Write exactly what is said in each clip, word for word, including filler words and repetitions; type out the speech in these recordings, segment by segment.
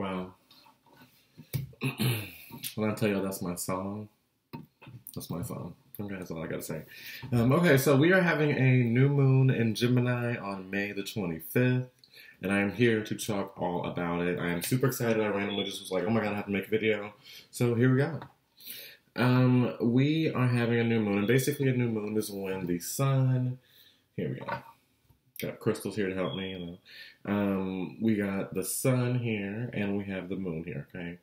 Wow. When I tell you that's my song, that's my song. Okay, that's all I gotta say. Um, okay, so we are having a new moon in Gemini on May the twenty-fifth, and I am here to talk all about it. I am super excited. I randomly just was like, oh my god, I have to make a video. So here we go. Um, we are having a new moon, and basically a new moon is when the sun, here we go. Got crystals here to help me, you know. Um, we got the sun here, and we have the moon here, okay?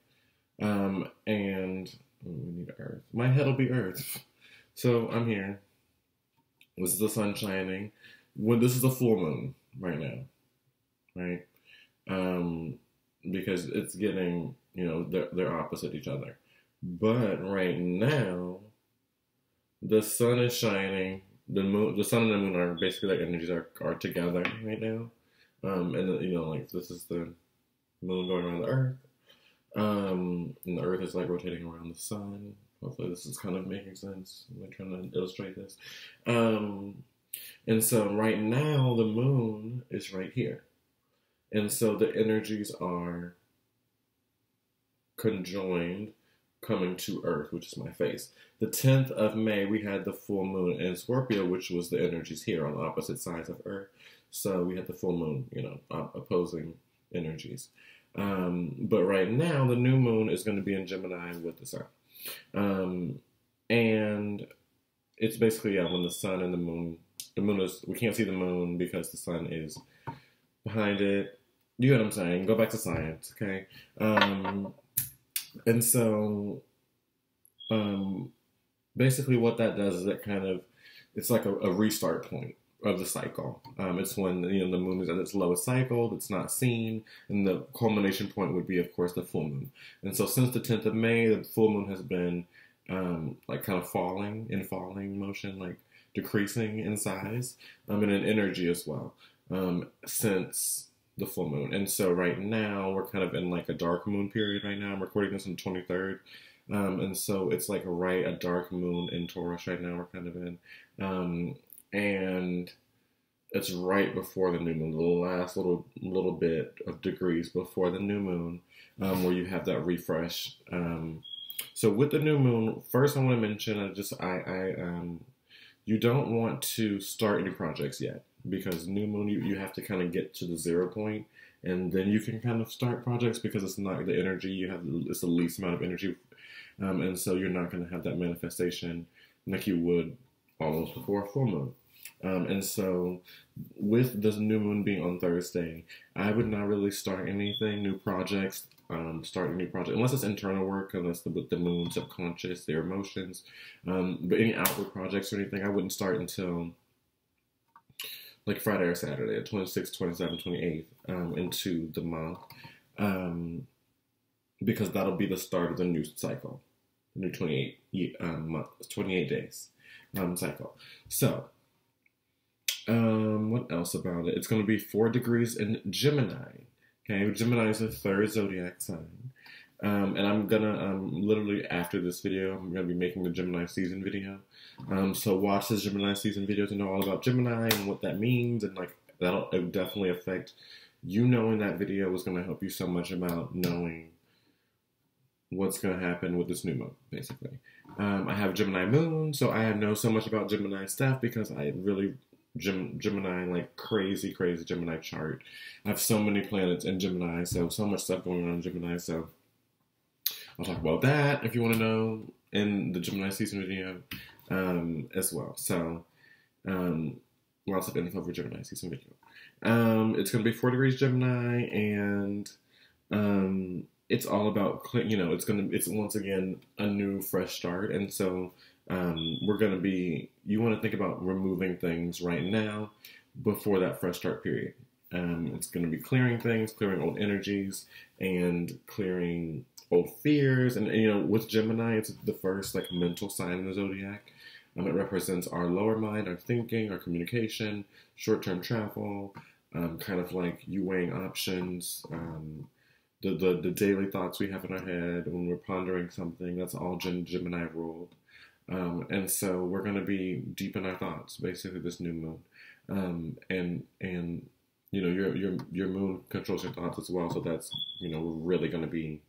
Um, and oh, we need Earth. My head'll be Earth. So I'm here. This is the sun shining. When this is the full moon right now, right? Um, because it's getting, you know, they're, they're opposite each other. But right now, the sun is shining. The moon, the sun and the moon are basically their energies are, are together right now. Um, and you know, like this is the moon going around the Earth. Um, and the Earth is like rotating around the sun. Hopefully this is kind of making sense. I'm trying to illustrate this. Um, and so right now the moon is right here. And so the energies are conjoined, coming to Earth, which is my face. The tenth of May, we had the full moon in Scorpio, which was the energies here on the opposite sides of Earth. So we had the full moon, you know, opposing energies. Um, but right now, the new moon is going to be in Gemini with the sun. Um, and it's basically, yeah, when the sun and the moon, the moon is, we can't see the moon because the sun is behind it. You know what I'm saying? Go back to science, okay? Um, and so, um, basically what that does is it kind of, it's like a, a restart point of the cycle. Um, it's when, you know, the moon is at its lowest cycle, it's not seen, and the culmination point would be, of course, the full moon. And so since the tenth of May, the full moon has been, um, like kind of falling, in falling motion, like decreasing in size, um, and in energy as well, um, since the full moon. And so right now, we're kind of in like a dark moon period right now. I'm recording this on the twenty-third. Um, and so it's like right, a dark moon in Taurus right now we're kind of in. Um, and it's right before the new moon, the last little little bit of degrees before the new moon, um, where you have that refresh. Um, so with the new moon, first I want to mention, I just I, I um, you don't want to start any projects yet because new moon you, you have to kind of get to the zero point and then you can kind of start projects because it's not the energy you have, it's the least amount of energy, um, and so you're not going to have that manifestation like you would almost before a full moon. Um, and so with this new moon being on Thursday, I would not really start anything, new projects, um, start a new project, unless it's internal work, unless the, with the moon, subconscious, their emotions, um, but any outward projects or anything, I wouldn't start until like Friday or Saturday, twenty-sixth, twenty-seventh, twenty-eighth, um, into the month, um, because that'll be the start of the new cycle, new twenty-eight months, twenty-eight days. Um, cycle. So, um, what else about it? It's going to be four degrees in Gemini. Okay, Gemini is the third zodiac sign. Um, and I'm gonna, um, literally after this video, I'm gonna be making the Gemini season video. Um, so watch this Gemini season video to know all about Gemini and what that means, and like that'll it'll definitely affect you. Knowing that video is going to help you so much about knowing what's going to happen with this new moon, basically. Um, I have Gemini moon, so I know so much about Gemini stuff because I really, Gem, Gemini, like crazy, crazy Gemini chart. I have so many planets in Gemini, so so much stuff going on in Gemini, so I'll talk about that if you want to know in the Gemini season video um, as well. So um, lots of info for Gemini season video. Um, it's going to be four degrees Gemini, and um, it's all about, you know, it's going to, it's once again, a new fresh start. And so um, we're going to be, you want to think about removing things right now before that fresh start period. Um, it's going to be clearing things, clearing old energies and clearing old fears. And, and, you know, with Gemini, it's the first like mental sign in the zodiac. Um, it represents our lower mind, our thinking, our communication, short-term travel, um, kind of like you weighing options, um, The, the, the daily thoughts we have in our head when we're pondering something, that's all Gem, Gemini ruled. Um, and so we're going to be deep in our thoughts, basically, this new moon. Um, and and you know, your your your moon controls your thoughts as well. So that's, you know, we're really going to be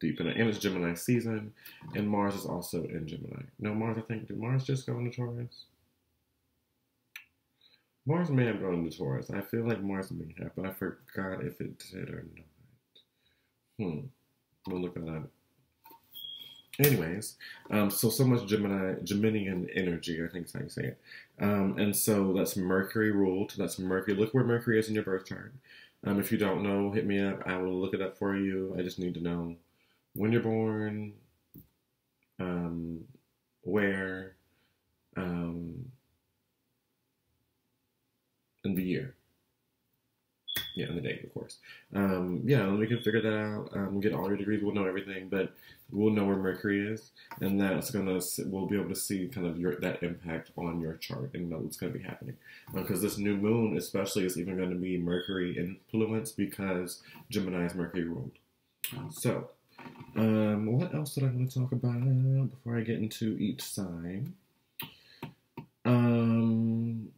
deep in it. And it's Gemini season, and Mars is also in Gemini. No, Mars, I think, did Mars just go into Taurus? Mars may have gone into Taurus. I feel like Mars may have, but I forgot if it did or not. Hmm. We'll look at that. Anyways, um, so, so much Gemini, Geminian energy, I think is how you say it. Um, and so that's Mercury ruled. That's Mercury. Look where Mercury is in your birth chart. Um, if you don't know, hit me up. I will look it up for you. I just need to know when you're born, um, where, um, and the year. Yeah, and the date, of course. Um, yeah, we can figure that out. Um, get all your degrees. We'll know everything, but we'll know where Mercury is, and that's gonna. We'll be able to see kind of your that impact on your chart and know what's gonna be happening. Because um, this new moon, especially, is even gonna be Mercury influenced because Gemini is Mercury ruled. So, um, what else did I want to talk about before I get into each sign? Um.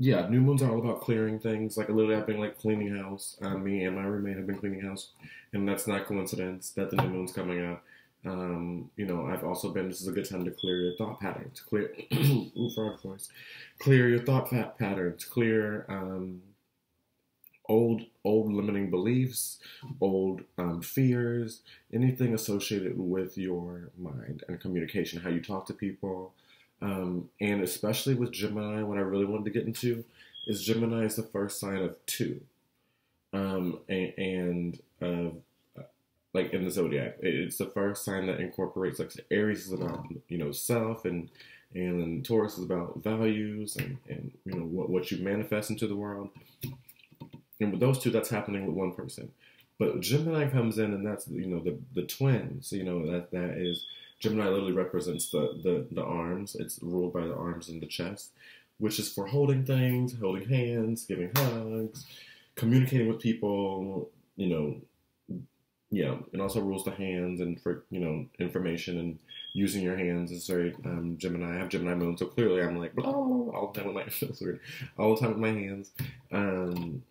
Yeah, new moons are all about clearing things. Like, literally, I've been, like, cleaning house. Um, me and my roommate have been cleaning house. And that's not coincidence that the new moon's coming up. Um, you know, I've also been, this is a good time to clear your thought pattern. To clear, ooh, frog voice. Clear your thought pattern. To clear, um, old, old limiting beliefs, old, um, fears, anything associated with your mind and communication, how you talk to people. Um, and especially with Gemini, what I really wanted to get into is Gemini is the first sign of two, um, and, and uh, like in the zodiac, it's the first sign that incorporates, like, Aries is about, you know, self, and and then Taurus is about values and, and you know what what you manifest into the world. And with those two, that's happening with one person, but Gemini comes in, and that's, you know, the the twins. You know, that that is. Gemini literally represents the, the, the arms. It's ruled by the arms and the chest, which is for holding things, holding hands, giving hugs, communicating with people, you know, yeah. It also rules the hands and for, you know, information and using your hands. It's very, um, Gemini. I have Gemini moon, so clearly I'm like, blah, all the time with my hands. All the time with my hands. Um,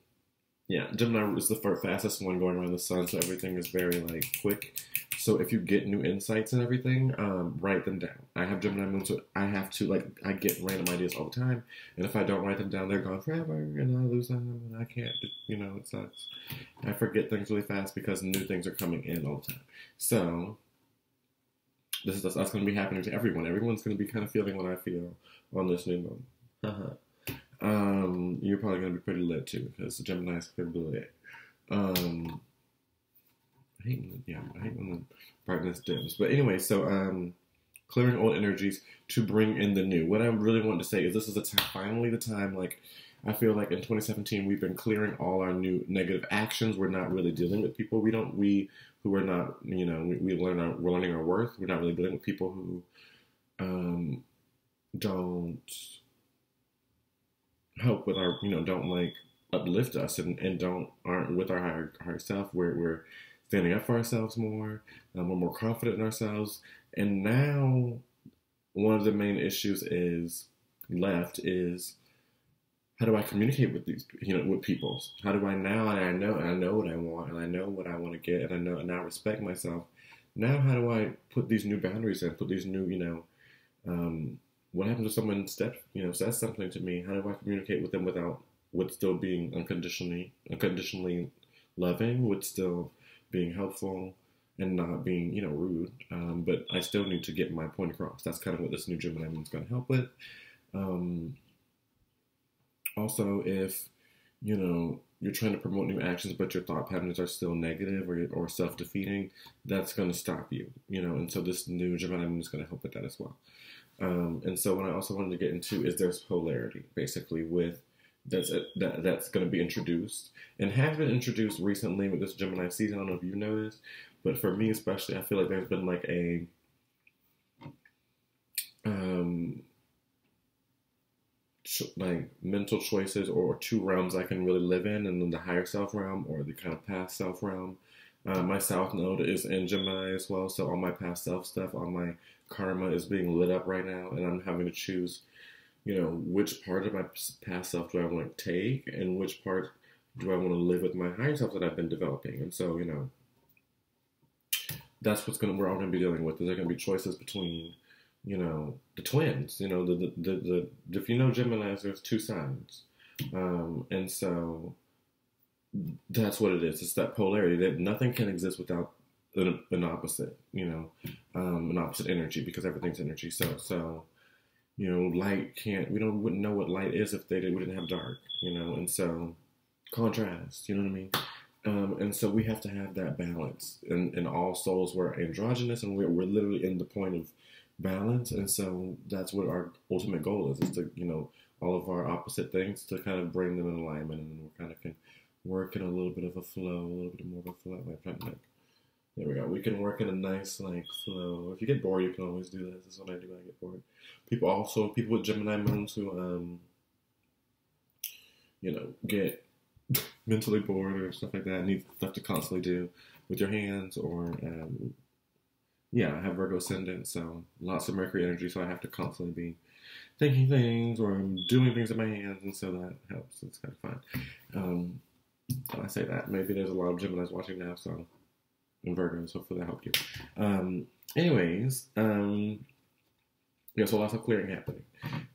yeah, Gemini is the fastest one going around the sun, so everything is very, like, quick. So if you get new insights and everything, um, write them down. I have Gemini moon, so I have to, like, I get random ideas all the time. And if I don't write them down, they're gone forever, and I lose them, and I can't, you know, it sucks. I forget things really fast because new things are coming in all the time. So this is that's going to be happening to everyone. Everyone's going to be kind of feeling what I feel on this new moon. Uh-huh. Um, you're probably going to be pretty lit, too, because Gemini is pretty lit. Um... I hate when the, yeah, I hate when the brightness dims. But anyway, so um, clearing old energies to bring in the new. What I really want to say is this is the time, finally the time, like, I feel like in twenty seventeen we've been clearing all our new negative actions. We're not really dealing with people. We don't, we who are not, you know, we, we learn our, we're learning our worth. We're not really dealing with people who um, don't help with our, you know, don't, like, uplift us and, and don't, aren't with our higher, higher self. We're, we're, standing up for ourselves more, um, we're more confident in ourselves, and now one of the main issues is left is how do I communicate with these, you know, with people? How do I now? And I know, and I know what I want, and I know what I want to get, and I know, and I respect myself. Now, how do I put these new boundaries in? Put these new, you know, um, what happens if someone steps, you know, says something to me? How do I communicate with them without, with still being unconditionally, unconditionally loving, with still being helpful and not being, you know, rude, um, but I still need to get my point across. That's kind of what this new Gemini moon's going to help with. Um, also, if, you know, you're trying to promote new actions, but your thought patterns are still negative or, or self-defeating, that's going to stop you, you know, and so this new Gemini moon is going to help with that as well. Um, and so what I also wanted to get into is there's polarity, basically, with That's a, that, that's going to be introduced and has been introduced recently with this Gemini season. I don't know if you noticed, but for me especially, I feel like there's been like a um like mental choices or two realms I can really live in, and then the higher self realm or the kind of past self realm. Uh, my South Node is in Gemini as well, so all my past self stuff, all my karma is being lit up right now, and I'm having to choose you know, which part of my past self do I want to take and which part do I want to live with my higher self that I've been developing? And so, you know, that's what's going to, we're all going to be dealing with. There's going to be choices between, you know, the twins, you know, the, the, the, the if you know Gemini, there's two signs. Um, and so that's what it is. It's that polarity that nothing can exist without an, an opposite, you know, um, an opposite energy, because everything's energy. So, so, you know, light can't, we don't, wouldn't know what light is if they did, we didn't have dark, you know, and so contrast, you know what I mean? Um, and so we have to have that balance, and, and all souls were androgynous, and we're, we're literally in the point of balance. And so that's what our ultimate goal is, is to, you know, all of our opposite things to kind of bring them in alignment, and we're kind of can work in a little bit of a flow, a little bit more of a flow. Like, there we go. We can work in a nice like flow. If you get bored, you can always do this. That's what I do when I get bored. People also, people with Gemini moons who, um, you know, get mentally bored or stuff like that, need stuff to constantly do with your hands, or um, yeah, I have Virgo ascendant, so lots of Mercury energy, so I have to constantly be thinking things or doing things with my hands, and so that helps. It's kind of fun. Um, I say that, maybe there's a lot of Geminis watching now, so and Virgos, hopefully that helped you. Um, anyways, um, yeah, so lots of clearing happening.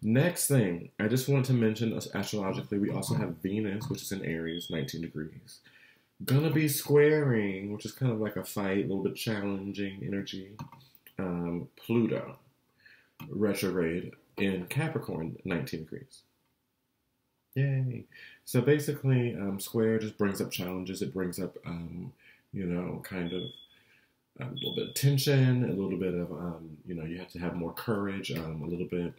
Next thing, I just wanted to mention astrologically, we also have Venus, which is in Aries, nineteen degrees. Gonna be squaring, which is kind of like a fight, a little bit challenging energy. Um, Pluto, retrograde in Capricorn, nineteen degrees. Yay. So basically, um, square just brings up challenges. It brings up, um, you know, kind of a little bit of tension, a little bit of, um, you know, you have to have more courage, um, a little bit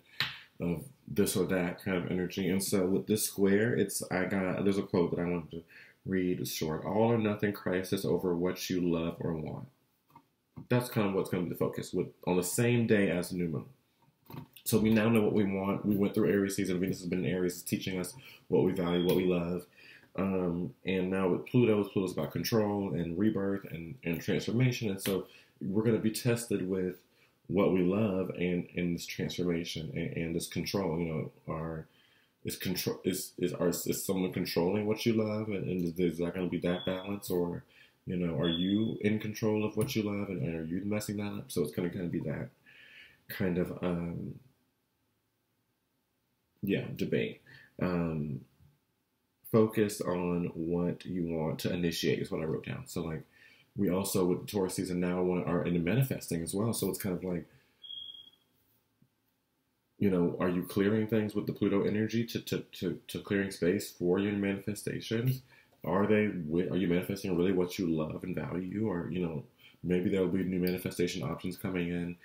of this or that kind of energy. And so with this square, it's, I got, there's a quote that I wanted to read short. All or nothing crisis over what you love or want. That's kind of what's going to be the focus with on the same day as the new moon. So we now know what we want. We went through Aries season. Venus has been in Aries, teaching us what we value, what we love. Um, and now with Pluto, Pluto's about control and rebirth and, and transformation. And so we're going to be tested with what we love and, and this transformation and, and this control. You know, our, is, control, is, is, our, is someone controlling what you love? And, and is that going to be that balance? Or, you know, are you in control of what you love? And, and are you messing that up? So it's going to kind of be that kind of, um, yeah, debate. Um, focus on what you want to initiate is what I wrote down. So like we also with Taurus season now want, are into manifesting as well. So it's kind of like, you know, are you clearing things with the Pluto energy to, to, to, to clearing space for your manifestations? Are they, are you manifesting really what you love and value? Or, you know, maybe there'll be new manifestation options coming in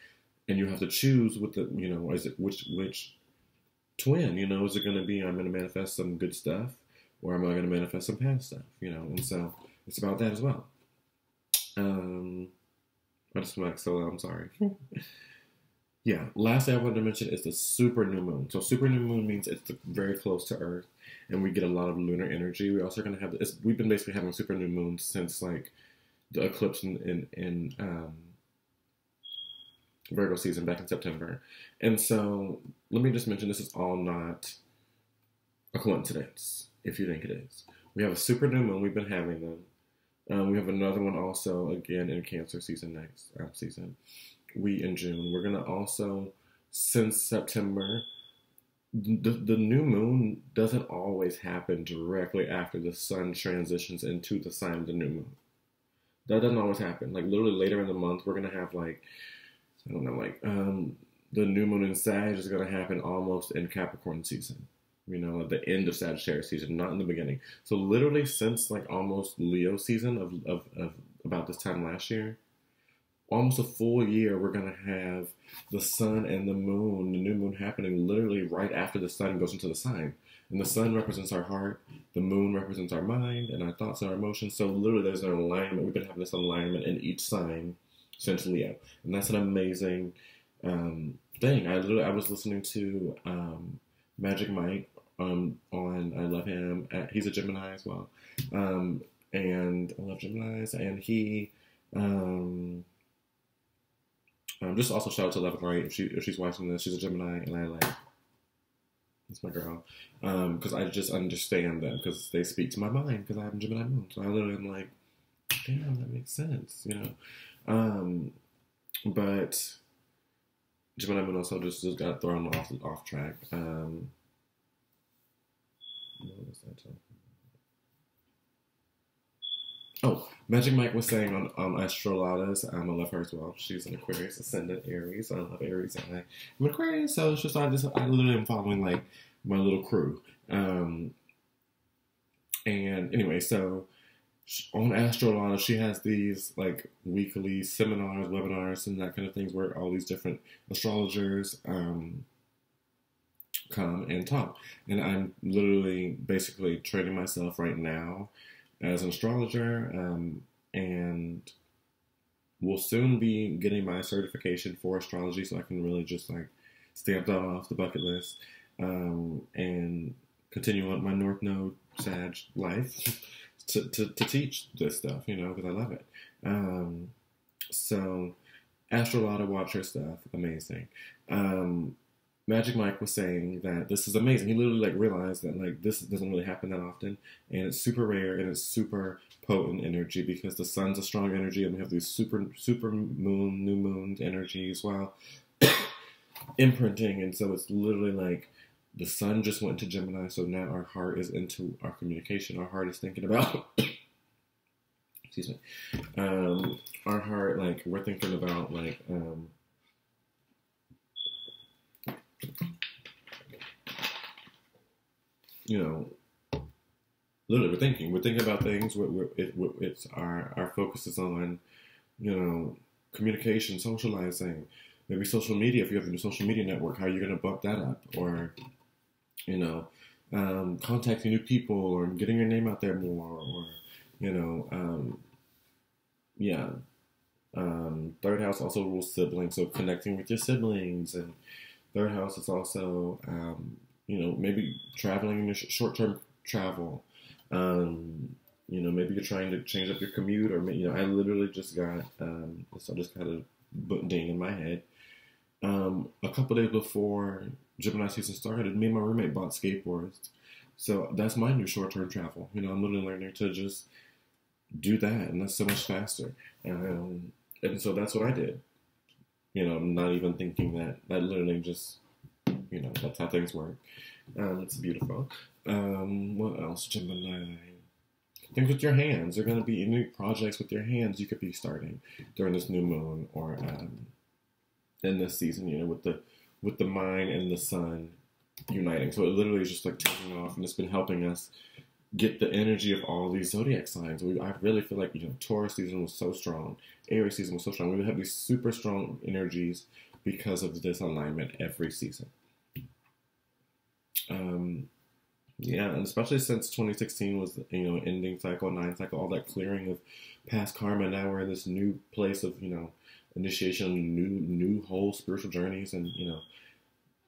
and you have to choose with the, you know, is it which, which twin, you know, is it going to be, I'm going to manifest some good stuff, or am I going to manifest some past stuff, you know? And so it's about that as well. Um, I just went like so loud, I'm sorry. Yeah, last thing I wanted to mention is the super new moon. So super new moon means it's very close to Earth, and we get a lot of lunar energy. We're also going to have, it's, we've been basically having super new moons since like the eclipse in, in, in um, Virgo season back in September. And so let me just mention, this is all not a coincidence, if you think it is. We have a super new moon. We've been having them. Um, we have another one also, again, in Cancer season next um, season. We, in June. We're going to also, since September, the, the new moon doesn't always happen directly after the sun transitions into the sign of the new moon. That doesn't always happen. Like, literally later in the month, we're going to have, like, I don't know, like, um, the new moon in Sag is going to happen almost in Capricorn season. You know, at the end of Sagittarius season, not in the beginning. So literally since like almost Leo season of, of, of about this time last year, almost a full year, we're going to have the sun and the moon, the new moon happening literally right after the sun goes into the sign. And the sun represents our heart, the moon represents our mind and our thoughts and our emotions. So literally there's an alignment. We've been having this alignment in each sign since Leo. And that's an amazing um, thing. I literally, I was listening to um, Magic Mike. Um, on, I love him. Uh, he's a Gemini as well. Um, and I love Geminis. And he, um, um, just also shout out to Levin, right? If she, if she's watching this, she's a Gemini, and I like That's my girl. Um, because I just understand that, because they speak to my mind, because I have a Gemini moon. So I literally am like, damn, that makes sense, you know. Um, but Gemini moon also just, just got thrown off off track. Um, what was that talking about? Oh, Magic Mike was saying on um, Astrolata's, um, I love her as well. She's an Aquarius ascendant Aries. I love Aries, and I, I'm Aquarius, so it's just I just I literally am following like my little crew. Um, and anyway, so. On Astrolata, she has these like weekly seminars, webinars, and that kind of things where all these different astrologers um, come and talk. And I'm literally basically training myself right now as an astrologer, um, and will soon be getting my certification for astrology, so I can really just like stamp that off the bucket list um, and continue on my North Node Sag life. To, to, to teach this stuff, you know, because I love it. Um, so, Astrolata, watch her stuff. Amazing. Um, Magic Mike was saying that this is amazing. He literally, like, realized that, like, this doesn't really happen that often, and it's super rare, and it's super potent energy, because the sun's a strong energy, and we have these super, super moon, new moon energies while imprinting, and so it's literally, like, the sun just went into Gemini, so now our heart is into our communication. Our heart is thinking about, excuse me, um, our heart, like, we're thinking about, like, um, you know, literally we're thinking. We're thinking about things. We're, we're, it, we're, it's our, our focus is on, you know, communication, socializing. Maybe social media, if you have a new social media network, how are you going to bump that up? Or, you know, um, contacting new people or getting your name out there more, or, you know, um, yeah. Um, third house also rules siblings, so connecting with your siblings, and third house is also, um, you know, maybe traveling, sh short-term travel. Um, you know, maybe you're trying to change up your commute, or, you know, I literally just got, um, so I just kind of ding in my head. Um, a couple days before Gemini season started, me and my roommate bought skateboards. So that's my new short-term travel. You know, I'm literally learning to just do that, and that's so much faster. Um, and so that's what I did. You know, I'm not even thinking that. I literally just, you know, that's how things work. Um, it's beautiful. Um, what else, Gemini? Things with your hands. There are going to be new projects with your hands you could be starting during this new moon, or um, in this season, you know, with the with the mind and the sun uniting. So it literally is just like taking off, and it's been helping us get the energy of all these zodiac signs. We, I really feel like, you know, Taurus season was so strong. Aries season was so strong. We have these super strong energies because of this alignment every season. Um... Yeah, and especially since twenty sixteen was, you know, ending cycle, nine cycle, all that clearing of past karma. Now we're in this new place of, you know, initiation, new new whole spiritual journeys, and, you know,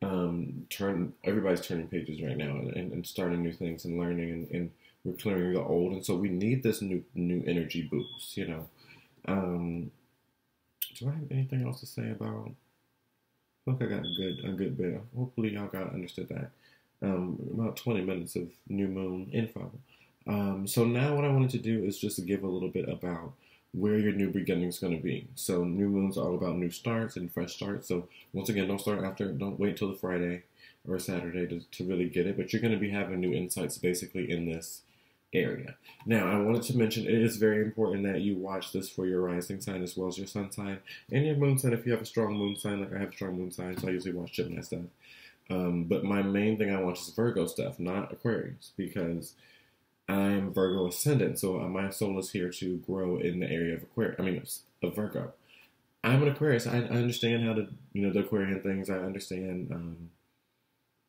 um, turn everybody's turning pages right now, and, and, and starting new things and learning, and, and we're clearing the old, and so we need this new new energy boost, you know. Um, do I have anything else to say about? I feel like I got a good a good bit. Hopefully y'all got understood that. Um, about twenty minutes of new moon info. Um, so now what I wanted to do is just to give a little bit about where your new beginning is going to be. So new moon's all about new starts and fresh starts. So once again, don't start after, don't wait till the Friday or Saturday to, to really get it, but you're going to be having new insights basically in this area. Now, I wanted to mention it is very important that you watch this for your rising sign as well as your sun sign and your moon sign. If you have a strong moon sign, like I have a strong moon sign, so I usually watch Gemini stuff. Um, but my main thing I watch is Virgo stuff, not Aquarius, because I'm Virgo ascendant, so my soul is here to grow in the area of Aquarius. I mean, of Virgo. I'm an Aquarius. I, I understand how to, you know, the Aquarian things. I understand um,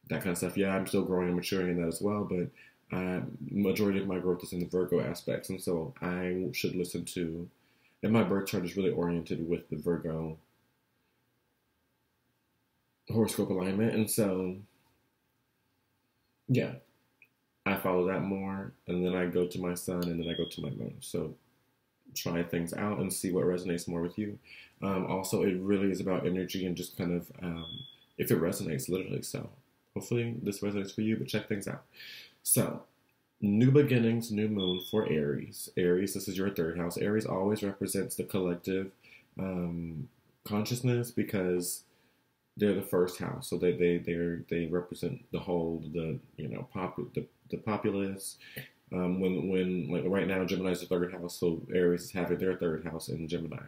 that kind of stuff. Yeah, I'm still growing and maturing in that as well, but uh, majority of my growth is in the Virgo aspects, and so I should listen to, and my birth chart is really oriented with the Virgo horoscope alignment, and so yeah, I follow that more, and then I go to my sun, and then I go to my moon. So try things out and see what resonates more with you. Um, also, it really is about energy and just kind of um, if it resonates, literally. So Hopefully this resonates for you, but check things out. So, new beginnings, new moon for Aries. Aries, this is your third house. Aries always represents the collective um, consciousness because they're the first house. So they they they they represent the whole, the you know pop the the populace. Um, when when like right now Gemini's the third house, so Aries is having their third house in Gemini.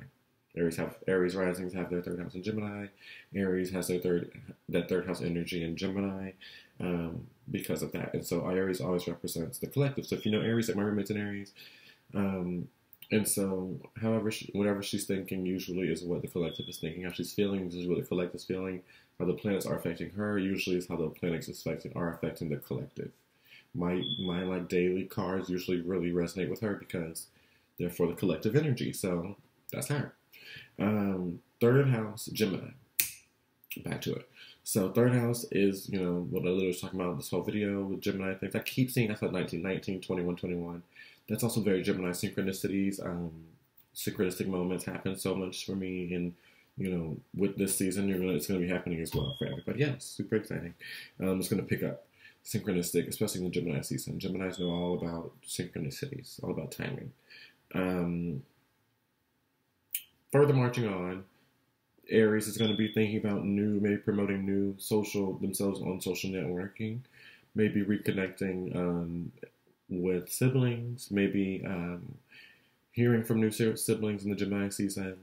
Aries have Aries risings have their third house in Gemini. Aries has their third that third house energy in Gemini um, because of that. And so Aries always represents the collective. So if you know Aries, like my roommate's in Aries, um, and so however she, whatever she's thinking usually is what the collective is thinking. How she's feeling is what the collective is feeling. How the planets are affecting her usually is how the planets affecting are affecting the collective. My my like daily cards usually really resonate with her because they're for the collective energy. So that's her. Um, third house, Gemini. Back to it. So third house is, you know, what I literally was talking about in this whole video with Gemini things. I keep seeing that's like nineteen, nineteen, twenty-one, twenty-one. That's also very Gemini synchronicities. Um, synchronistic moments happen so much for me, and you know, with this season, you're gonna, it's going to be happening as well for everybody. Yeah, super exciting. Um, it's going to pick up. Synchronistic, especially in the Gemini season. Geminis know all about synchronicities, all about timing. Um, Further marching on, Aries is going to be thinking about new, maybe promoting new social, themselves on social networking, maybe reconnecting um, with siblings, maybe um, hearing from new siblings in the Gemini season.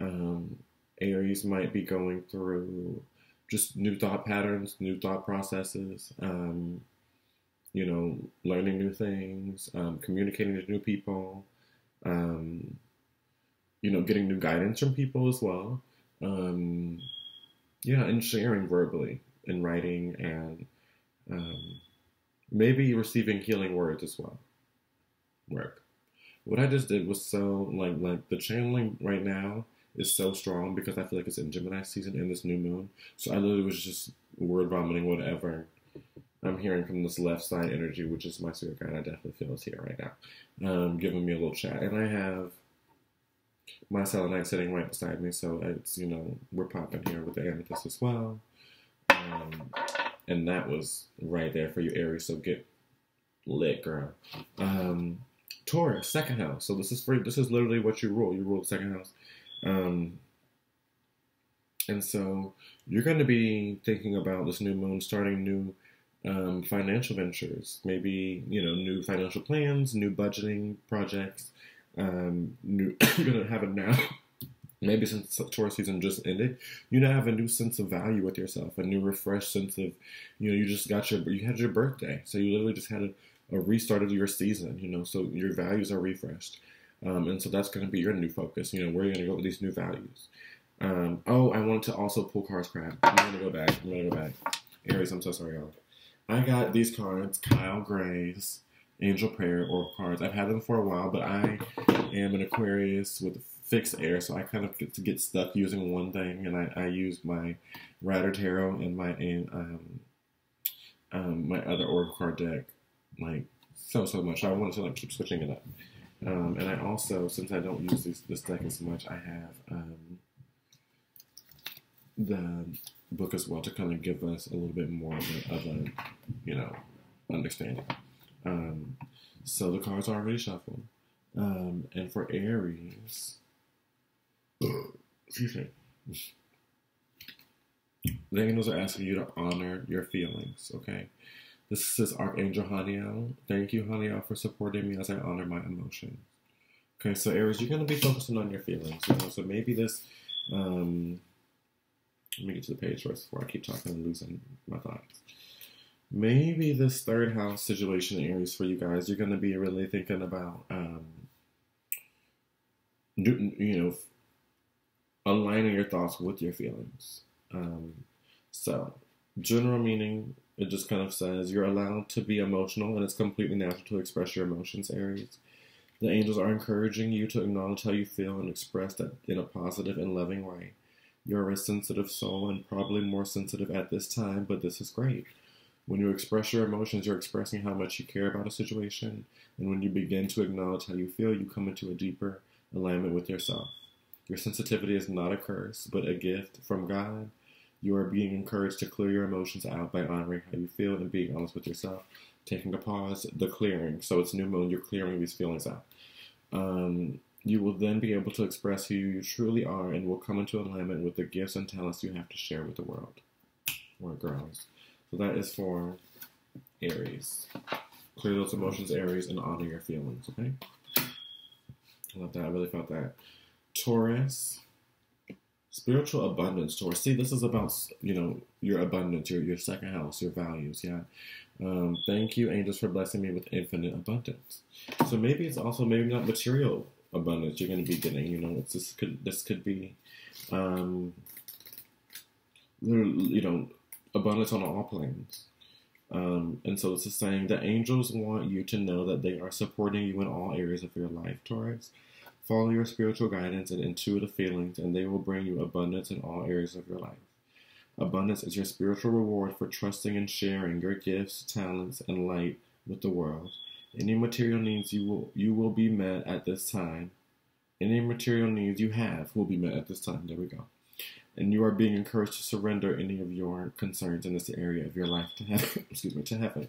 Um, Aries might be going through just new thought patterns, new thought processes, um, you know, learning new things, um, communicating to new people, um, you know, getting new guidance from people as well. Um, yeah, and sharing verbally and writing, and um, maybe receiving healing words as well. Work. What I just did was so, like, like the channeling right now is so strong because I feel like it's in Gemini season and this new moon. So I literally was just word vomiting whatever I'm hearing from this left side energy, which is my spirit guide. I definitely feel it's here right now. Um, giving me a little chat. And I have my selenite sitting right beside me. So it's, you know, we're popping here with the amethyst as well. Um, and that was right there for you, Aries. So get lit, girl. Um, Taurus, second house. So this is for, this is literally what you rule. You rule second house. Um, and so you're going to be thinking about this new moon, starting new, um, financial ventures, maybe, you know, new financial plans, new budgeting projects, um, new, you're going to have it now, maybe since Taurus season just ended, you now have a new sense of value with yourself, a new refreshed sense of, you know, you just got your, you had your birthday. So you literally just had a, a restart of your season, you know, so your values are refreshed. Um, and so that's going to be your new focus. You know, where are you going to go with these new values? Um, oh, I wanted to also pull cards, crap. I'm going to go back. I'm going to go back. Aries, I'm so sorry, y'all. I got these cards, Kyle Gray's Angel Prayer Oracle cards. I've had them for a while, but I am an Aquarius with fixed air, so I kind of get to get stuck using one thing, and I, I use my Rider Tarot and my, and, um, um, my other Oracle card deck, like, so, so much. So I wanted to, like, keep switching it up. Um, and I also, since I don't use this, this deck as much, I have um, the book as well to kind of give us a little bit more of a, of a you know, understanding. Um, so the cards are already shuffled. Um, and for Aries, excuse me, the angels are asking you to honor your feelings, okay? This is Archangel Haniel. Thank you, Haniel, for supporting me as I honor my emotions. Okay, so Aries, you're going to be focusing on your feelings. You know? So maybe this, um, let me get to the page first before I keep talking and losing my thoughts. Maybe this third house situation, Aries, for you guys, you're going to be really thinking about, um, you know, aligning your thoughts with your feelings. Um, so, general meaning, it just kind of says you're allowed to be emotional and it's completely natural to express your emotions, Aries. The angels are encouraging you to acknowledge how you feel and express that in a positive and loving way. You're a sensitive soul and probably more sensitive at this time, but this is great. When you express your emotions, you're expressing how much you care about a situation. And when you begin to acknowledge how you feel, you come into a deeper alignment with yourself. Your sensitivity is not a curse, but a gift from God. You are being encouraged to clear your emotions out by honoring how you feel and being honest with yourself. Taking a pause, the clearing. So it's new moon, you're clearing these feelings out. Um, you will then be able to express who you truly are and will come into alignment with the gifts and talents you have to share with the world. Or girls. So that is for Aries. Clear those emotions, Aries, and honor your feelings, okay? I love that. I really felt that. Taurus. Spiritual abundance, Taurus. See, this is about, you know, your abundance, your, your second house, your values, yeah? Um, thank you, angels, for blessing me with infinite abundance. So maybe it's also maybe not material abundance you're going to be getting, you know? It's, this could this could be, um, you know, abundance on all planes. Um, and so it's just saying the angels want you to know that they are supporting you in all areas of your life, Taurus. Follow your spiritual guidance and intuitive feelings, and they will bring you abundance in all areas of your life. Abundance is your spiritual reward for trusting and sharing your gifts, talents, and light with the world. Any material needs you will you will be met at this time. Any material needs you have will be met at this time. There we go. And you are being encouraged to surrender any of your concerns in this area of your life to heaven. Excuse me, to heaven.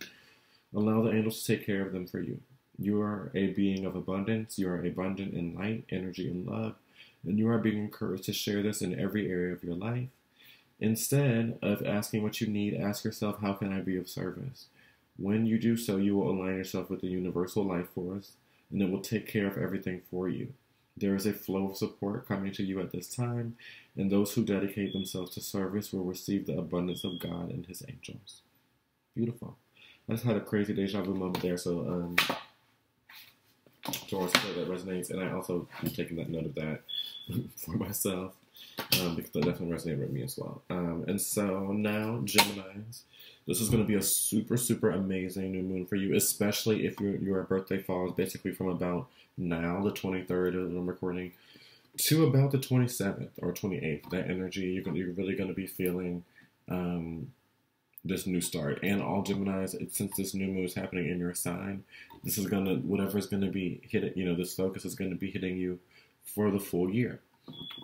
Allow the angels to take care of them for you. You are a being of abundance, you are abundant in light, energy, and love, and you are being encouraged to share this in every area of your life. Instead of asking what you need, ask yourself, how can I be of service? When you do so, you will align yourself with the universal life force, and it will take care of everything for you. There is a flow of support coming to you at this time, and those who dedicate themselves to service will receive the abundance of God and his angels. Beautiful. I just had a crazy deja vu moment there, so... um. Taurus, that resonates, and I also am taking that note of that for myself um, because that definitely resonated with me as well. Um, and so now, Geminis, this is going to be a super, super amazing new moon for you, especially if your your birthday falls basically from about now, the twenty-third of the recording, to about the twenty-seventh or twenty-eighth. That energy, you're gonna, you're really going to be feeling um, this new start. And all Geminis, it, since this new moon is happening in your sign, this is gonna, whatever's gonna be hitting, you know, this focus is gonna be hitting you for the full year.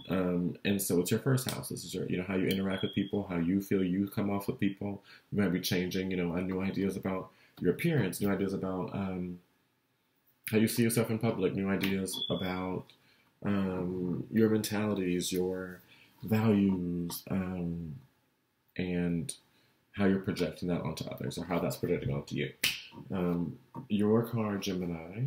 Um, and so it's your first house. This is your, you know, how you interact with people, how you feel you come off with people. You might be changing, you know, new ideas about your appearance, new ideas about um, how you see yourself in public, new ideas about um, your mentalities, your values, um, and how you're projecting that onto others or how that's projecting onto you. Um, your card, Gemini,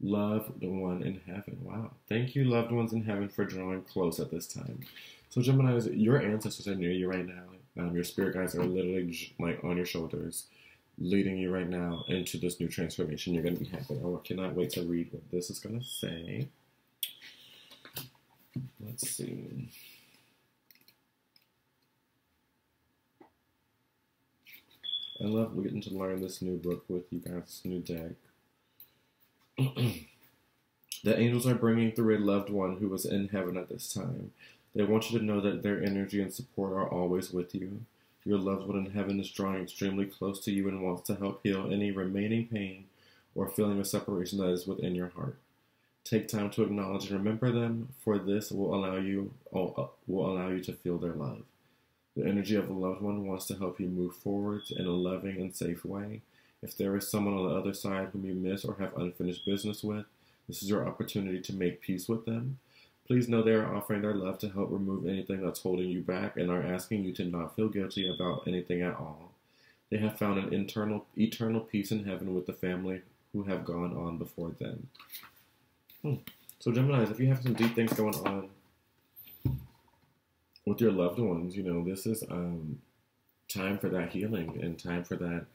loved one in heaven. Wow. Thank you, loved ones in heaven, for drawing close at this time. So, Gemini, your ancestors are near you right now. Um, your spirit guides are literally like on your shoulders, leading you right now into this new transformation you're going to be having. Oh, I cannot wait to read what this is going to say. Let's see. I love getting to learn this new book with you guys, this new deck. The angels are bringing through a loved one who was in heaven at this time. They want you to know that their energy and support are always with you. Your loved one in heaven is drawing extremely close to you and wants to help heal any remaining pain or feeling of separation that is within your heart. Take time to acknowledge and remember them, for this will allow you, will allow you to feel their love. The energy of a loved one wants to help you move forward in a loving and safe way. If there is someone on the other side whom you miss or have unfinished business with, this is your opportunity to make peace with them. Please know they are offering their love to help remove anything that's holding you back and are asking you to not feel guilty about anything at all. They have found an internal, eternal peace in heaven with the family who have gone on before them. Hmm. So Geminis, if you have some deep things going on with your loved ones, you know, this is um, time for that healing and time for that,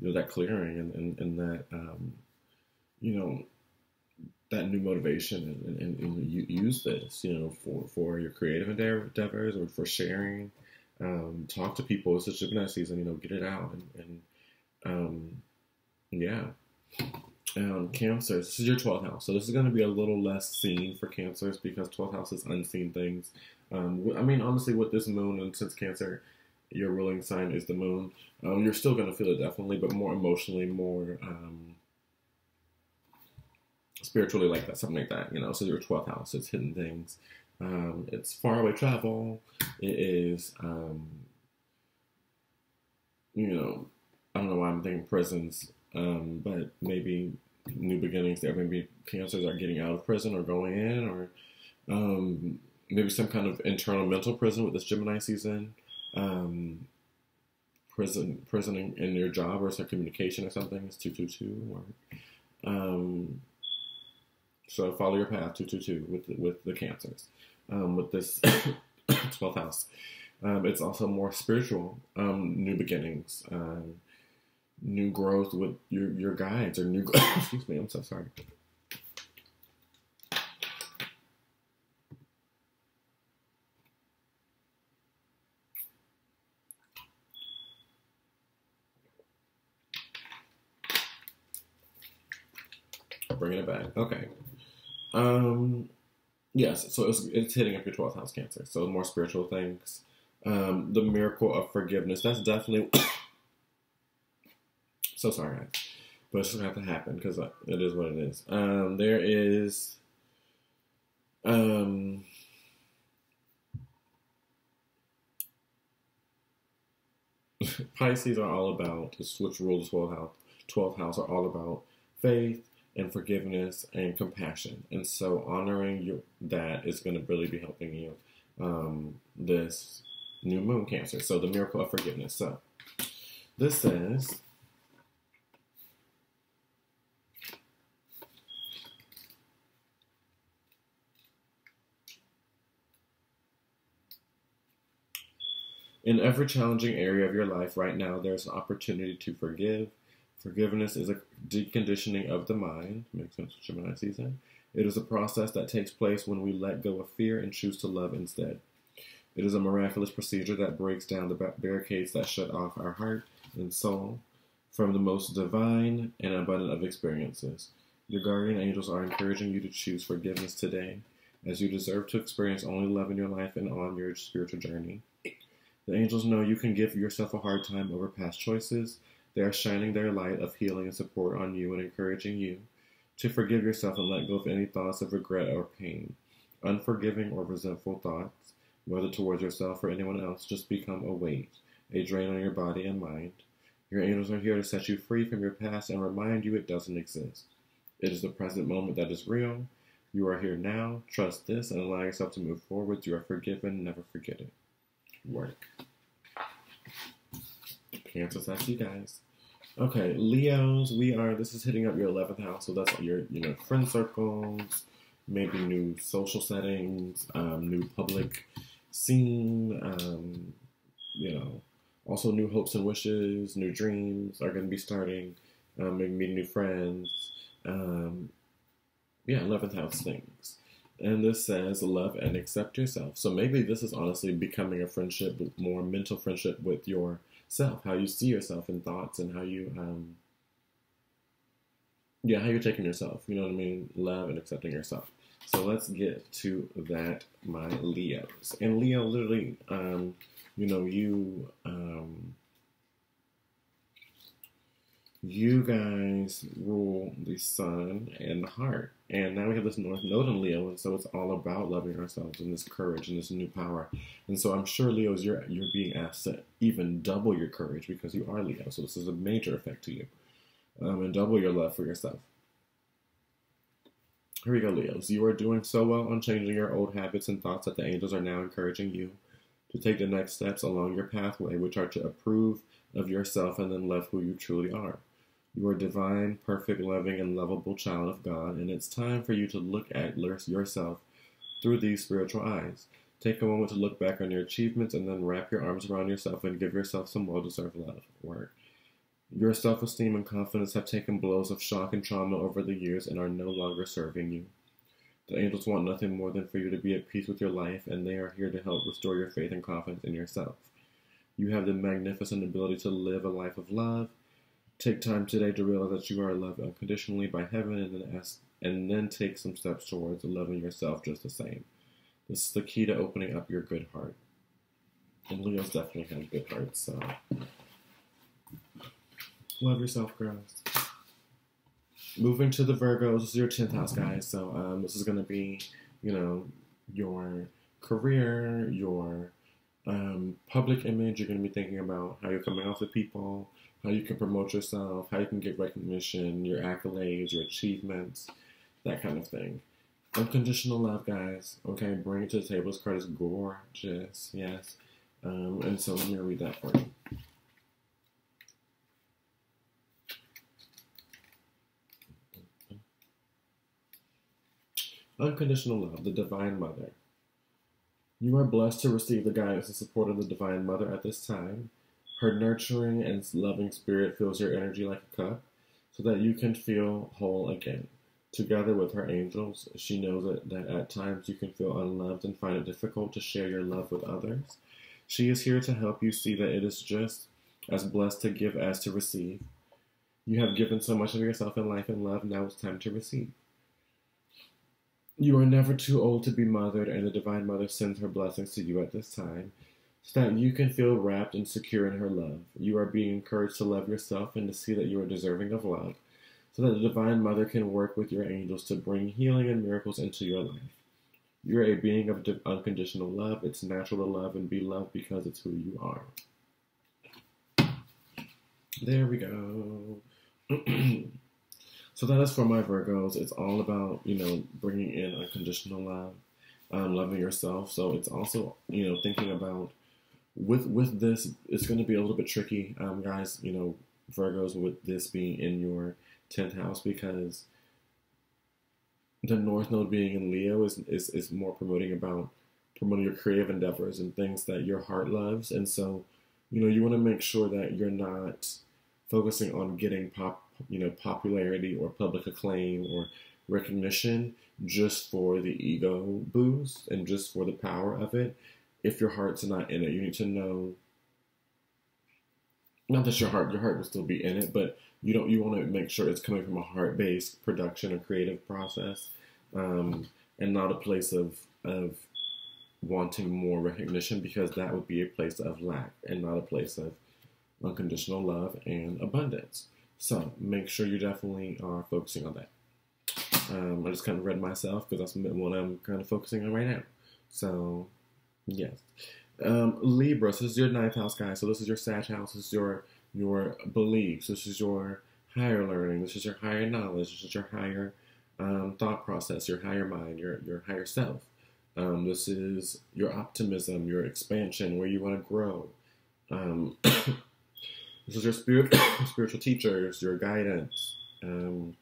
you know, that clearing and, and, and that, um, you know, that new motivation and, and, and you use this, you know, for, for your creative endeavors or for sharing. Um, talk to people. It's a Gemini season, you know, get it out. And, and um, yeah. Um, Cancer, this is your twelfth house. So this is going to be a little less seen for Cancers because twelfth house is unseen things. Um, I mean, honestly, with this moon, and since Cancer, your ruling sign is the moon, um, you're still going to feel it definitely, but more emotionally, more um, spiritually like that, something like that, you know. So your twelfth house, it's hidden things. Um, it's faraway travel. It is um, you know, I don't know why I'm thinking prisons, um, but maybe new beginnings there. Maybe Cancers are getting out of prison or going in, or um, maybe some kind of internal mental prison with this Gemini season. Um, prison, prison in, in your job or some communication or something. It's two two two. Or, um, so follow your path, two two two, with the, with the Cancers, um, with this twelfth house. Um, it's also more spiritual, um, new beginnings, um, new growth with your, your guides, or new, excuse me, I'm so sorry. Bringing it back. Okay. Um, yes, so it's, it's hitting up your twelfth house, Cancer. So more spiritual things. Um, the miracle of forgiveness. That's definitely... so sorry, guys. But it's going to have to happen because it is what it is. Um, there is... Um, Pisces are all about, which rules the twelfth house, twelfth house are all about faith and forgiveness and compassion. And so honoring you, that is going to really be helping you um, this new moon, Cancer. So the miracle of forgiveness. So this says, in every challenging area of your life right now, there's an opportunity to forgive. Forgiveness is a deconditioning of the mind. Makes sense with Gemini season. It is a process that takes place when we let go of fear and choose to love instead. It is a miraculous procedure that breaks down the barricades that shut off our heart and soul from the most divine and abundant of experiences. Your guardian angels are encouraging you to choose forgiveness today, as you deserve to experience only love in your life and on your spiritual journey. The angels know you can give yourself a hard time over past choices. They are shining their light of healing and support on you and encouraging you to forgive yourself and let go of any thoughts of regret or pain. Unforgiving or resentful thoughts, whether towards yourself or anyone else, just become a weight, a drain on your body and mind. Your angels are here to set you free from your past and remind you it doesn't exist. It is the present moment that is real. You are here now. Trust this and allow yourself to move forward. You are forgiven. Never forget it. Work. Cancers, that's you guys. Okay, Leos, we are, this is hitting up your eleventh house, so that's your, you know, friend circles, maybe new social settings, um, new public scene, um, you know, also new hopes and wishes, new dreams are going to be starting, um, maybe meeting new friends, um, yeah, eleventh house things. And this says, love and accept yourself. So maybe this is honestly becoming a friendship, more mental friendship with your self, how you see yourself in thoughts and how you, um, yeah, how you're taking yourself, you know what I mean? Love and accepting yourself. So let's get to that, my Leos. And Leo, literally, um, you know, you, um, you guys rule the sun and the heart. And now we have this North Node in Leo, and so it's all about loving ourselves and this courage and this new power. And so I'm sure, Leos, you're, you're being asked to even double your courage because you are Leo. So this is a major effect to you. Um, and double your love for yourself. Here we go, Leos. You are doing so well on changing your old habits and thoughts that the angels are now encouraging you to take the next steps along your pathway, which are to approve of yourself and then love who you truly are. You are divine, perfect, loving, and lovable child of God, and it's time for you to look at yourself through these spiritual eyes. Take a moment to look back on your achievements and then wrap your arms around yourself and give yourself some well-deserved love. Word. Your self-esteem and confidence have taken blows of shock and trauma over the years and are no longer serving you. The angels want nothing more than for you to be at peace with your life, and they are here to help restore your faith and confidence in yourself. You have the magnificent ability to live a life of love. Take time today to realize that you are loved unconditionally by heaven, and then ask, and then take some steps towards loving yourself just the same. This is the key to opening up your good heart. And Leos definitely have good hearts, so love yourself, girls. Moving to the Virgos, this is your tenth house, guys. So um, this is going to be, you know, your career, your Um, public image, you're going to be thinking about how you're coming off with people, how you can promote yourself, how you can get recognition, your accolades, your achievements, that kind of thing. Unconditional love, guys. Okay, bring it to the table. This card is gorgeous, yes. Um, and so let me read that for you. Unconditional love, the Divine Mother. You are blessed to receive the guidance and support of the Divine Mother at this time. Her nurturing and loving spirit fills your energy like a cup so that you can feel whole again. Together with her angels, she knows that, that at times you can feel unloved and find it difficult to share your love with others. She is here to help you see that it is just as blessed to give as to receive. You have given so much of yourself in life and love, now it's time to receive. You are never too old to be mothered, and the Divine Mother sends her blessings to you at this time, so that you can feel wrapped and secure in her love. You are being encouraged to love yourself and to see that you are deserving of love, so that the Divine Mother can work with your angels to bring healing and miracles into your life. You are a being of unconditional love. It's natural to love and be loved because it's who you are. There we go. So that is for my Virgos. It's all about, you know, bringing in unconditional love, um, loving yourself. So it's also, you know, thinking about, with with this, it's going to be a little bit tricky, um, guys, you know, Virgos, with this being in your tenth house, because the North Node being in Leo is, is, is more promoting about promoting your creative endeavors and things that your heart loves. And so, you know, you want to make sure that you're not focusing on getting pop, you know, popularity or public acclaim or recognition just for the ego boost and just for the power of it. If your heart's not in it, you need to know, not that your heart, your heart will still be in it, but you don't, you want to make sure it's coming from a heart-based production or creative process, um, and not a place of, of wanting more recognition, because that would be a place of lack and not a place of unconditional love and abundance. So make sure you definitely are focusing on that. Um, I just kind of read myself because that's what I'm kind of focusing on right now. So, yes. Um, Libra, so this is your ninth house, guys. So this is your Sag house. This is your, your beliefs. This is your higher learning. This is your higher knowledge. This is your higher um, thought process, your higher mind, your, your higher self. Um, this is your optimism, your expansion, where you want to grow. Um, This is your spirit, spiritual teachers, your guidance, um,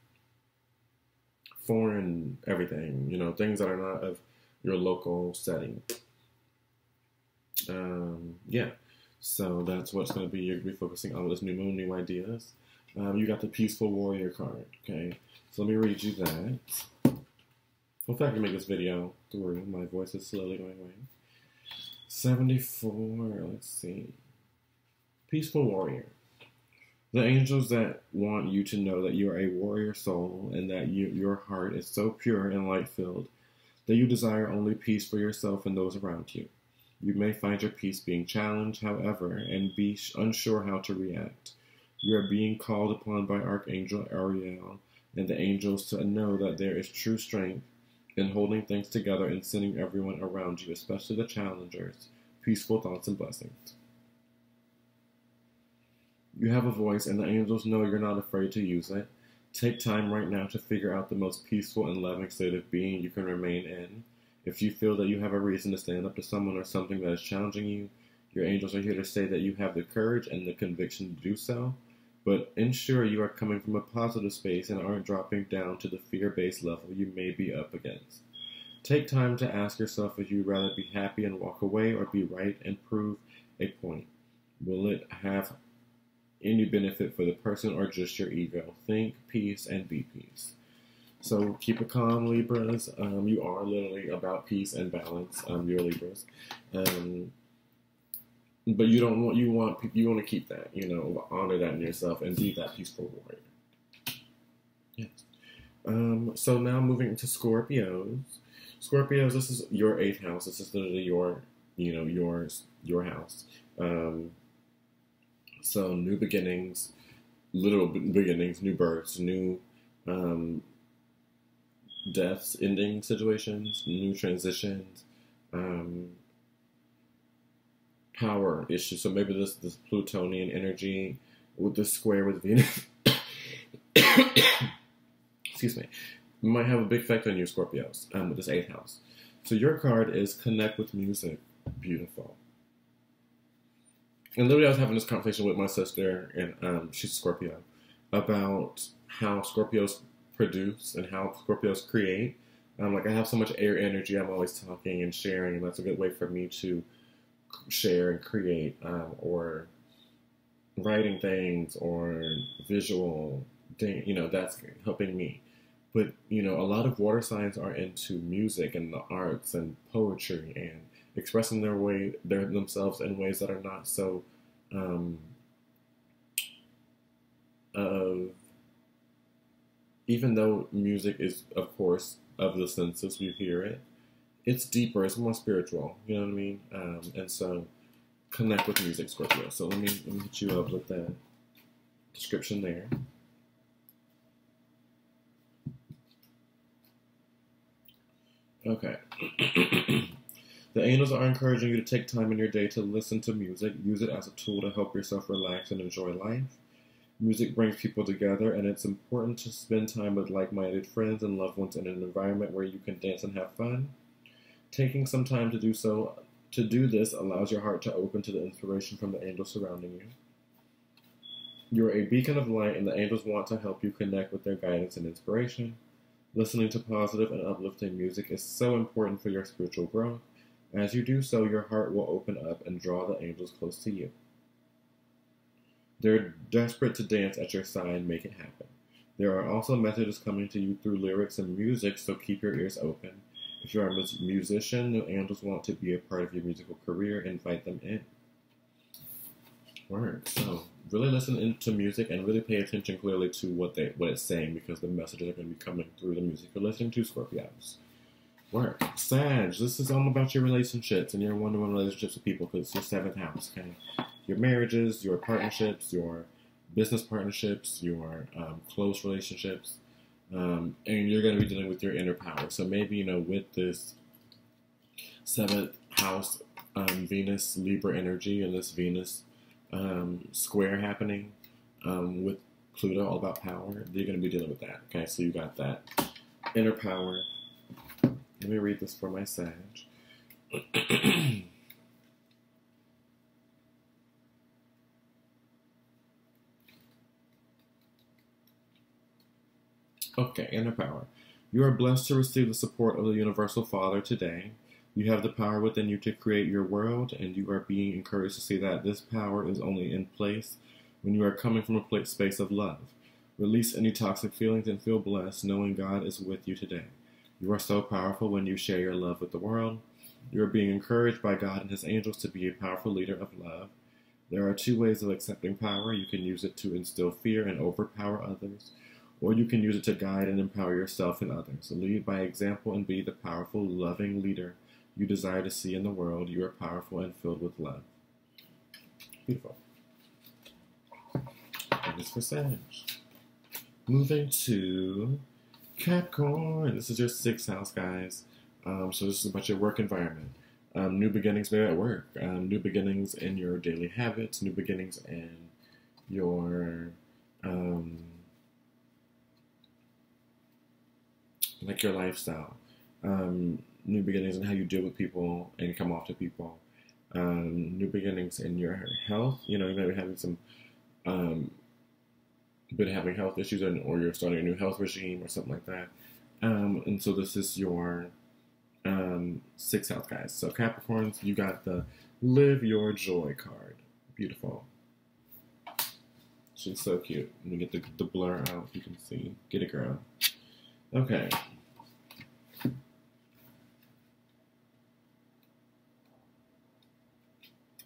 foreign everything, you know, things that are not of your local setting. Um, yeah, so that's what's going to be, you're going to be focusing on this new moon, new ideas. Um, you got the Peaceful Warrior card, okay? So let me read you that. Hopefully I can make this video through. My voice is slowly going away. seventy-four, let's see. Peaceful Warrior. The angels that want you to know that you are a warrior soul and that you, your heart is so pure and light-filled that you desire only peace for yourself and those around you. You may find your peace being challenged, however, and be unsure how to react. You are being called upon by Archangel Ariel and the angels to know that there is true strength in holding things together and sending everyone around you, especially the challengers, peaceful thoughts and blessings. You have a voice, and the angels know you're not afraid to use it. Take time right now to figure out the most peaceful and loving state of being you can remain in. If you feel that you have a reason to stand up to someone or something that is challenging you, your angels are here to say that you have the courage and the conviction to do so, but ensure you are coming from a positive space and aren't dropping down to the fear-based level you may be up against. Take time to ask yourself if you'd rather be happy and walk away or be right and prove a point. Will it have any benefit for the person or just your ego? Think peace and be peace. So keep it calm, Libras. Um, you are literally about peace and balance. Um, you're Libras, um, but you don't want you want you want to keep that. You know, honor that in yourself and be that peaceful warrior. Yes. Um, so now moving to Scorpios. Scorpios, this is your eighth house. This is literally your, you know, yours, your house. Um, So new beginnings, little beginnings, new births, new um, deaths, ending situations, new transitions, um, power issue. So maybe this this Plutonian energy with the square with Venus. Excuse me. Might have a big effect on you, Scorpios, um, with this eighth house. So your card is connect with music. Beautiful. And literally I was having this conversation with my sister, and um, she's Scorpio, about how Scorpios produce and how Scorpios create. Um, like I have so much air energy, I'm always talking and sharing, and that's a good way for me to share and create, um, or writing things or visual thing, you know, that's helping me. But, you know, a lot of water signs are into music and the arts and poetry and expressing their way, their themselves in ways that are not so, um, of, even though music is, of course, of the senses, you hear it, it's deeper, it's more spiritual, you know what I mean? Um, and so, connect with music, Scorpio. So let me, let me hit you up with that description there. Okay. The angels are encouraging you to take time in your day to listen to music. Use it as a tool to help yourself relax and enjoy life. Music brings people together, and it's important to spend time with like-minded friends and loved ones in an environment where you can dance and have fun. Taking some time to do so, to do this allows your heart to open to the inspiration from the angels surrounding you. You're a beacon of light, and the angels want to help you connect with their guidance and inspiration. Listening to positive and uplifting music is so important for your spiritual growth. As you do so, your heart will open up and draw the angels close to you. They're desperate to dance at your side and make it happen. There are also messages coming to you through lyrics and music, so keep your ears open. If you are a musician, the angels want to be a part of your musical career. Invite them in. Word. So really listen into music and really pay attention clearly to what they what it's saying, because the messages are going to be coming through the music you're listening to, Scorpios. Work. Sag, this is all about your relationships and your one-to-one relationships with people, because it's your seventh house, okay? Your marriages, your partnerships, your business partnerships, your um, close relationships, um, and you're going to be dealing with your inner power. So maybe, you know, with this seventh house um, Venus Libra energy and this Venus um, square happening um, with Pluto, all about power, you're going to be dealing with that, okay? So you got that inner power. Let me read this for my Sag. Okay, inner power. You are blessed to receive the support of the Universal Father today. You have the power within you to create your world, and you are being encouraged to see that this power is only in place when you are coming from a space of love. Release any toxic feelings and feel blessed, knowing God is with you today. You are so powerful when you share your love with the world. You are being encouraged by God and His angels to be a powerful leader of love. There are two ways of accepting power. You can use it to instill fear and overpower others, or you can use it to guide and empower yourself and others. Lead by example and be the powerful, loving leader you desire to see in the world. You are powerful and filled with love. Beautiful. That is for Sag. Moving to Capricorn. This is your sixth house, guys. Um, so this is about your work environment. Um, new beginnings there at work. Um, new beginnings in your daily habits. New beginnings in your, um, like your lifestyle. Um, new beginnings in how you deal with people and come off to people. Um, new beginnings in your health. You know, you might be having some, um, been having health issues, or, or you're starting a new health regime or something like that. Um, and so this is your um, sixth house, guys. So Capricorns, you got the Live Your Joy card. Beautiful. She's so cute. Let me get the, the blur out. You can see. Get it, girl. Okay.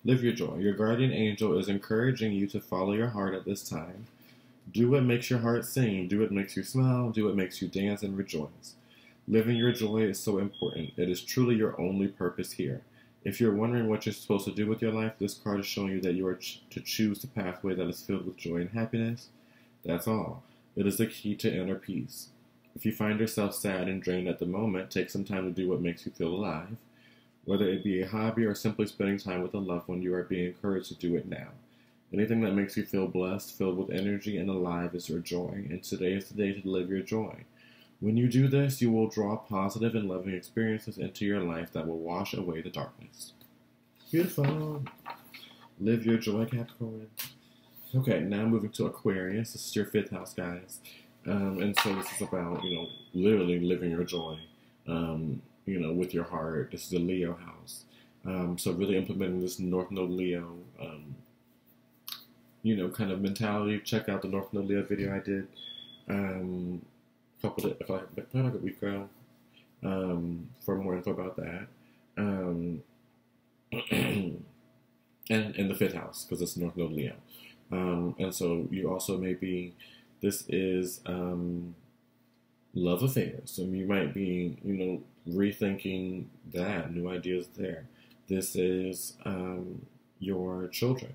Live Your Joy. Your guardian angel is encouraging you to follow your heart at this time. Do what makes your heart sing. Do what makes you smile. Do what makes you dance and rejoice. Living your joy is so important. It is truly your only purpose here. If you're wondering what you're supposed to do with your life, this card is showing you that you are ch to choose the pathway that is filled with joy and happiness. That's all. It is the key to inner peace. If you find yourself sad and drained at the moment, take some time to do what makes you feel alive. Whether it be a hobby or simply spending time with a loved one, you are being encouraged to do it now. Anything that makes you feel blessed, filled with energy, and alive is your joy, and today is the day to live your joy. When you do this, you will draw positive and loving experiences into your life that will wash away the darkness. Beautiful. Live your joy, Capricorn. Okay, now moving to Aquarius. This is your fifth house, guys. Um, and so this is about, you know, literally living your joy, um, you know, with your heart. This is a Leo house. Um, so really implementing this North Node Leo, um, you know, kind of mentality. Check out the North Node Leo video I did. Um... Couple of, like, like a week ago, um, for more info about that, um, and in the fifth house because it's North Node Leo, um, and so you also may be. This is um, love affairs, so you might be, you know, rethinking that, new ideas there. This is um, your children,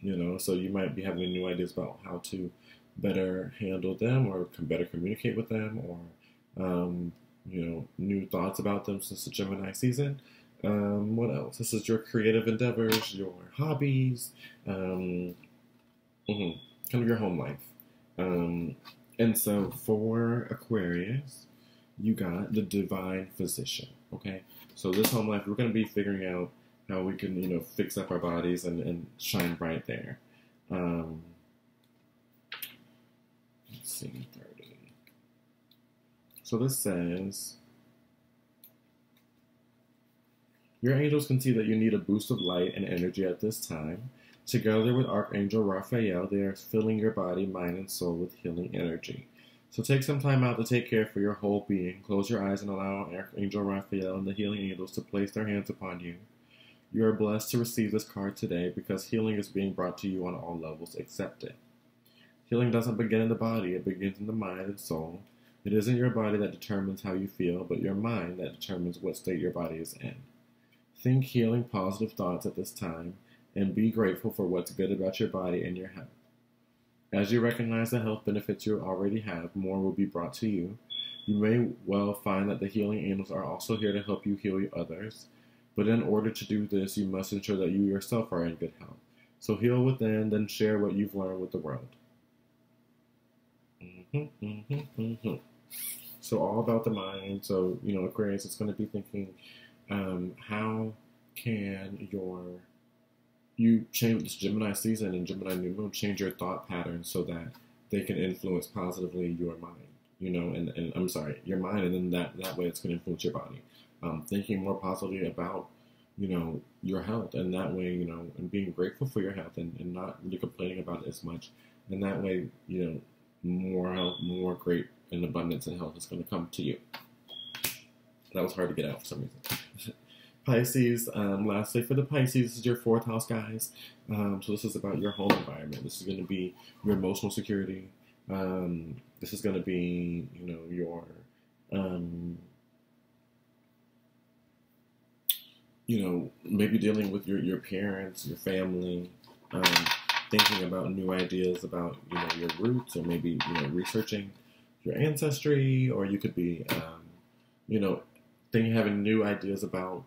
you know, so you might be having new ideas about how to better handle them or can better communicate with them, or, um, you know, new thoughts about them since the Gemini season. Um, what else? This is your creative endeavors, your hobbies, um, mm-hmm, kind of your home life. Um, and so for Aquarius, you got the Divine Physician, okay? So this home life, we're going to be figuring out how we can, you know, fix up our bodies and, and shine bright there. Um, thirty. So this says, your angels can see that you need a boost of light and energy at this time. Together with Archangel Raphael, they are filling your body, mind, and soul with healing energy. So take some time out to take care for your whole being. Close your eyes and allow Archangel Raphael and the healing angels to place their hands upon you. You are blessed to receive this card today because healing is being brought to you on all levels. Accept it. Healing doesn't begin in the body, it begins in the mind and soul. It isn't your body that determines how you feel, but your mind that determines what state your body is in. Think healing, positive thoughts at this time, and be grateful for what's good about your body and your health. As you recognize the health benefits you already have, more will be brought to you. You may well find that the healing angels are also here to help you heal others, but in order to do this, you must ensure that you yourself are in good health. So heal within, then share what you've learned with the world. Mm-hmm, mm-hmm, mm-hmm. So all about the mind. So, you know, Aquarius is going to be thinking, um, how can your, you change this Gemini season and Gemini new moon, change your thought patterns so that they can influence positively your mind, you know, and, and I'm sorry, your mind, and then that, that way it's going to influence your body. Um, thinking more positively about, you know, your health, and that way, you know, and being grateful for your health, and, and not really complaining about it as much. And that way, you know, more health, more great and abundance and health is going to come to you. That was hard to get out for some reason. Pisces, um, lastly for the Pisces, this is your fourth house, guys. Um, so this is about your home environment. This is going to be your emotional security. Um, this is going to be, you know, your, um, you know, maybe dealing with your, your parents, your family, um, thinking about new ideas about, you know, your roots, or maybe, you know, researching your ancestry, or you could be, um, you know, thinking, having new ideas about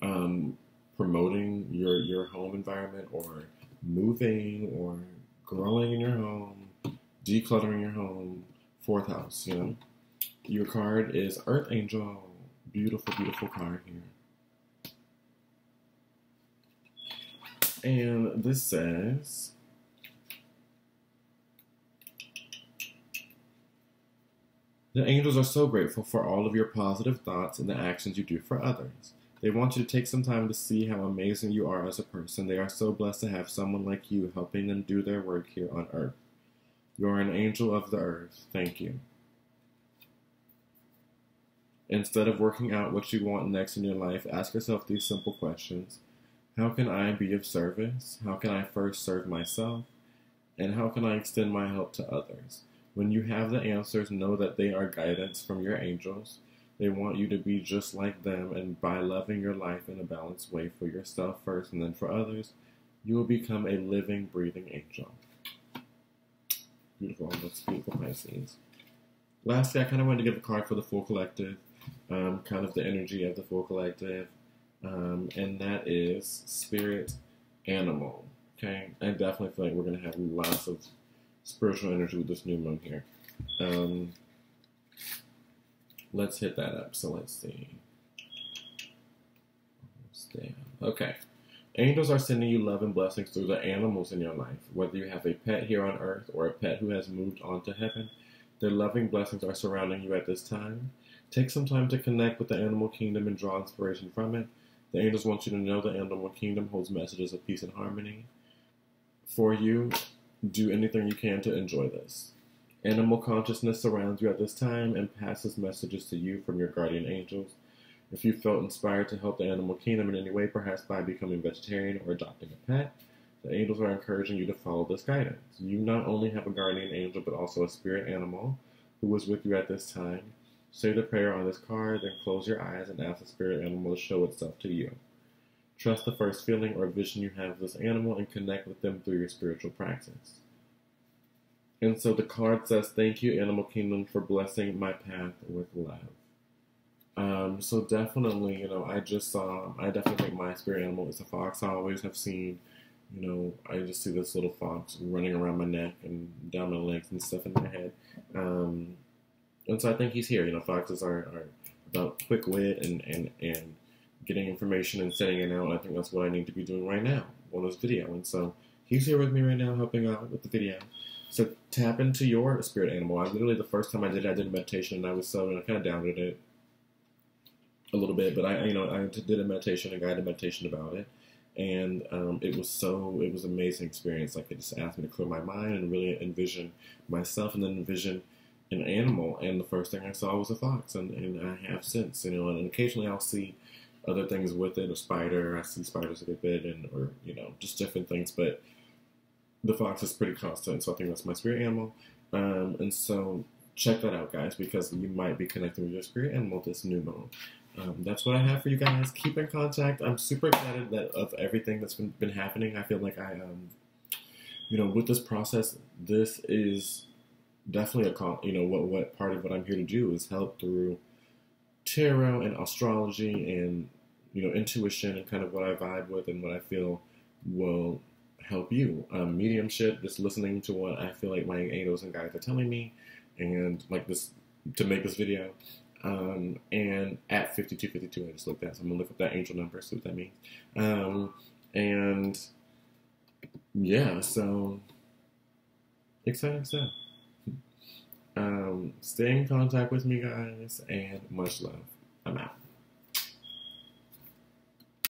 um, promoting your, your home environment, or moving, or growing in your home, decluttering your home. Fourth house, you know. Your card is Earth Angel. Beautiful, beautiful card here. And this says, the angels are so grateful for all of your positive thoughts and the actions you do for others. They want you to take some time to see how amazing you are as a person. They are so blessed to have someone like you helping them do their work here on earth. You are an angel of the earth. Thank you. Instead of working out what you want next in your life, ask yourself these simple questions. How can I be of service? How can I first serve myself? And how can I extend my help to others? When you have the answers, know that they are guidance from your angels. They want you to be just like them, and by loving your life in a balanced way for yourself first and then for others, you will become a living, breathing angel. Beautiful, that's beautiful, Pisces. Lastly, I kind of wanted to give a card for the full collective, um, kind of the energy of the full collective. um, and that is spirit animal. Okay, I definitely feel like we're gonna have lots of spiritual energy with this new moon here. Um, let's hit that up. So let's see. Damn. Okay. Angels are sending you love and blessings through the animals in your life. Whether you have a pet here on earth or a pet who has moved on to heaven, their loving blessings are surrounding you at this time. Take some time to connect with the animal kingdom and draw inspiration from it. The angels want you to know the animal kingdom holds messages of peace and harmony for you. Do anything you can to enjoy this. Animal consciousness surrounds you at this time and passes messages to you from your guardian angels. If you felt inspired to help the animal kingdom in any way, perhaps by becoming vegetarian or adopting a pet, the angels are encouraging you to follow this guidance. You not only have a guardian angel, but also a spirit animal who was with you at this time. Say the prayer on this card, then close your eyes and ask the spirit animal to show itself to you. Trust the first feeling or vision you have of this animal and connect with them through your spiritual practice. And so the card says, thank you, Animal Kingdom, for blessing my path with love. Um, so definitely, you know, I just saw, I definitely think my spirit animal is a fox. I always have seen, you know, I just see this little fox running around my neck and down my legs and stuff in my head. Um, and so I think he's here. You know, foxes are, are about quick wit and, and, and getting information and setting it out. I think that's what I need to be doing right now on this video. And so he's here with me right now, helping out with the video. So tap into your spirit animal. I literally, the first time I did it, I did meditation and I was so, and I kind of doubted it a little bit, but I, you know, I did a meditation, a guided meditation about it, and um, it was so, it was an amazing experience. Like, it just asked me to clear my mind and really envision myself, and then envision an animal. And the first thing I saw was a fox, and, and I have since, you know, and occasionally I'll see other things with it, a spider. I see spiders with it, and or you know, just different things. But the fox is pretty constant, so I think that's my spirit animal. Um, and so check that out, guys, because you might be connecting with your spirit animal this new moon. Um, that's what I have for you guys. Keep in contact. I'm super excited that of everything that's been, been happening. I feel like I, um, you know, with this process, this is definitely a call. You know, what what part of what I'm here to do is help through tarot and astrology and, you know, intuition and kind of what I vibe with and what I feel will help you. Um, mediumship, just listening to what I feel like my angels and guides are telling me, and like this to make this video. Um, and at fifty-two fifty-two, I just looked at, so I'm gonna look up that angel number, see what that means. Um, and yeah, so exciting stuff. Um, stay in contact with me, guys, and much love.